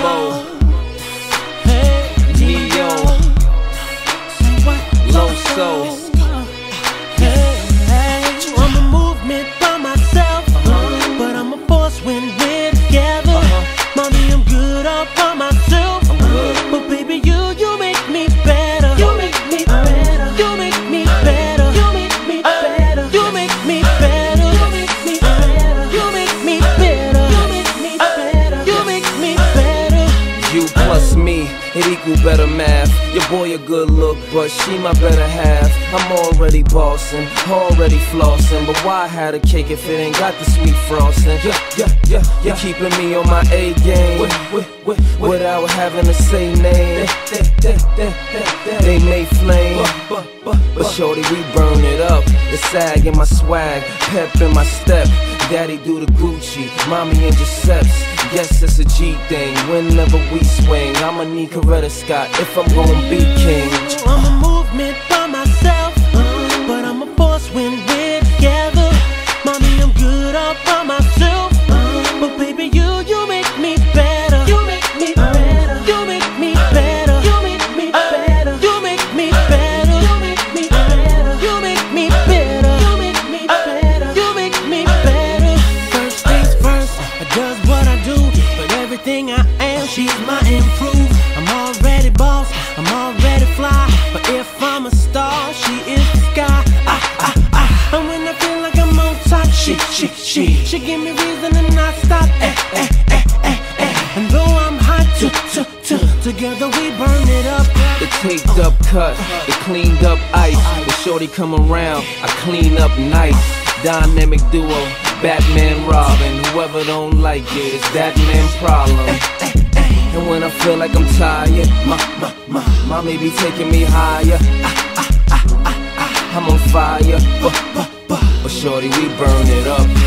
Rambo, Neo, Loso. It equal better math. Your boy a good look, but she my better half. I'm already bossing, already flossing, but why had a cake if it ain't got the sweet frosting? Yeah. You're keeping me on my A game without having to say name. They may flame, but shorty we burn it up. The sag in my swag, pep in my step. Daddy do the Gucci, mommy intercepts. Yes, it's a G thing, whenever we swing I'ma need Coretta Scott if I'm gonna be king. I'm a movement by myself, but I'm a force when we're together. Mommy, I'm good all by myself, but baby, you make me better. You make me better. You make me better. You make me better. You make me better. You make me better. You make me better. You make me better. You make me better. First things first, I does what I do. Everything I am, she's my improve. I'm already boss, I'm already fly, but if I'm a star, she is the sky. Ah. And when I feel like I'm on top, she give me reason to not stop. And though I'm hot, together we burn it up. The taped up cut, the cleaned up ice. When shorty come around, I clean up nice. Dynamic duo, Batman, Robin. Whoever don't like it, it's that man's problem. And when I feel like I'm tired, mommy be taking me higher. I'm on fire, but shorty, we burn it up.